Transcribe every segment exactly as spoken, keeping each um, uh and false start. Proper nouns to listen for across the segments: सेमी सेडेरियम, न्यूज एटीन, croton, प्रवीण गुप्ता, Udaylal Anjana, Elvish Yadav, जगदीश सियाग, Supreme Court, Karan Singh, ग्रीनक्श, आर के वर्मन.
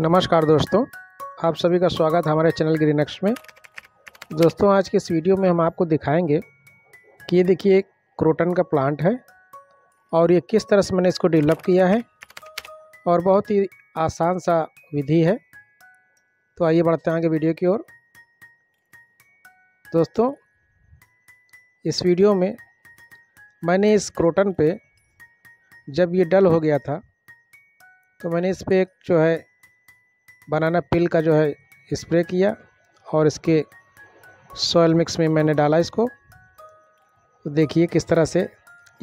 नमस्कार दोस्तों, आप सभी का स्वागत है हमारे चैनल ग्रीनक्श में। दोस्तों, आज के इस वीडियो में हम आपको दिखाएंगे कि ये देखिए एक क्रोटन का प्लांट है और ये किस तरह से मैंने इसको डेवलप किया है और बहुत ही आसान सा विधि है। तो आइए बढ़ते हैं आगे वीडियो की ओर। दोस्तों, इस वीडियो में मैंने इस क्रोटन पे जब ये डल हो गया था तो मैंने इस पर एक जो है बनाना पिल का जो है स्प्रे किया और इसके सॉयल मिक्स में मैंने डाला इसको। तो देखिए किस तरह से,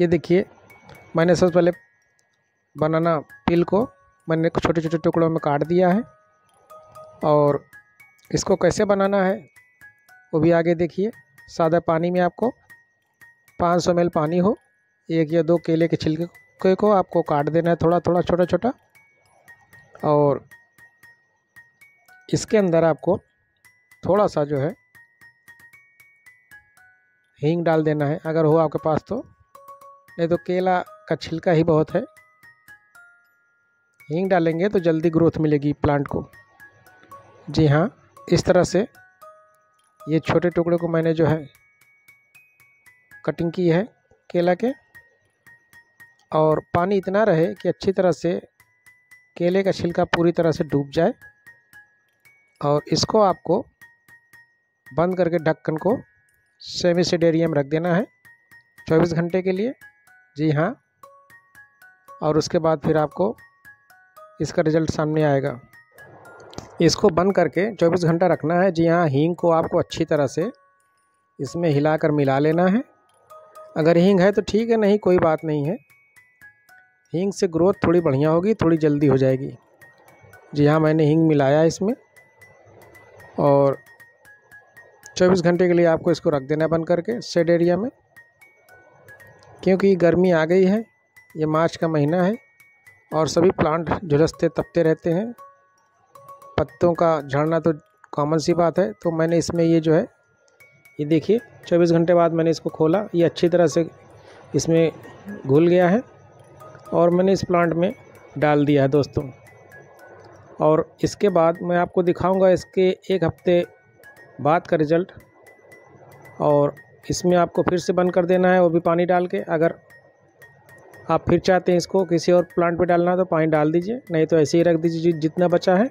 ये देखिए मैंने सबसे पहले बनाना पिल को मैंने छोटे छोटे टुकड़ों में काट दिया है और इसको कैसे बनाना है वो भी आगे देखिए। सादा पानी में आपको पाँच सौ एम एल पानी हो, एक या दो केले के छिलके को आपको काट देना है थोड़ा थोड़ा छोटा छोटा, और इसके अंदर आपको थोड़ा सा जो है हींग डाल देना है अगर हो आपके पास तो, नहीं तो केला का छिलका ही बहुत है। हींग डालेंगे तो जल्दी ग्रोथ मिलेगी प्लांट को। जी हाँ, इस तरह से ये छोटे टुकड़े को मैंने जो है कटिंग की है केला के, और पानी इतना रहे कि अच्छी तरह से केले का छिलका पूरी तरह से डूब जाए। और इसको आपको बंद करके ढक्कन को सेमी सेडेरियम रख देना है चौबीस घंटे के लिए। जी हाँ, और उसके बाद फिर आपको इसका रिज़ल्ट सामने आएगा। इसको बंद करके चौबीस घंटा रखना है। जी हाँ, हींग को आपको अच्छी तरह से इसमें हिलाकर मिला लेना है। अगर हींग है तो ठीक है, नहीं कोई बात नहीं है। हींग से ग्रोथ थोड़ी बढ़िया होगी, थोड़ी जल्दी हो जाएगी। जी हाँ, मैंने हींग मिलाया इसमें और चौबीस घंटे के लिए आपको इसको रख देना है बंद करके शेड एरिया में, क्योंकि गर्मी आ गई है, ये मार्च का महीना है और सभी प्लांट झुलसते तपते रहते हैं। पत्तों का झड़ना तो कॉमन सी बात है। तो मैंने इसमें ये जो है, ये देखिए चौबीस घंटे बाद मैंने इसको खोला, ये अच्छी तरह से इसमें घुल गया है और मैंने इस प्लांट में डाल दिया है दोस्तों। और इसके बाद मैं आपको दिखाऊंगा इसके एक हफ्ते बाद का रिज़ल्ट। और इसमें आपको फिर से बंद कर देना है, वो भी पानी डाल के। अगर आप फिर चाहते हैं इसको किसी और प्लांट पे डालना है तो पानी डाल दीजिए, नहीं तो ऐसे ही रख दीजिए जितना बचा है।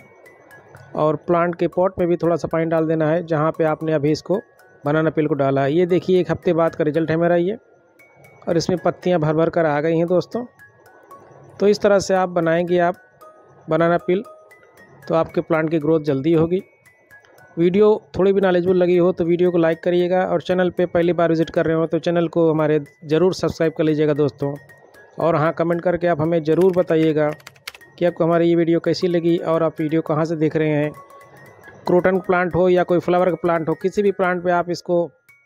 और प्लांट के पॉट में भी थोड़ा सा पानी डाल देना है जहाँ पे आपने अभी इसको बनाना पिल को डाला है। ये देखिए एक हफ्ते बाद का रिज़ल्ट है मेरा ये, और इसमें पत्तियाँ भर भर कर आ गई हैं दोस्तों। तो इस तरह से आप बनाएंगे आप बनाना पिल तो आपके प्लांट की ग्रोथ जल्दी होगी। वीडियो थोड़ी भी नॉलेजफुल लगी हो तो वीडियो को लाइक करिएगा, और चैनल पे पहली बार विजिट कर रहे हो तो चैनल को हमारे ज़रूर सब्सक्राइब कर लीजिएगा दोस्तों। और हाँ, कमेंट करके आप हमें ज़रूर बताइएगा कि आपको हमारी ये वीडियो कैसी लगी और आप वीडियो कहाँ से देख रहे हैं। क्रोटन प्लांट हो या कोई फ्लावर का प्लांट हो, किसी भी प्लांट पर आप इसको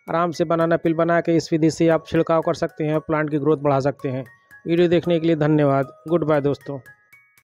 आराम से बनाना पिल बना के इस विधि से आप छिड़काव कर सकते हैं और प्लांट की ग्रोथ बढ़ा सकते हैं। वीडियो देखने के लिए धन्यवाद। गुड बाय दोस्तों।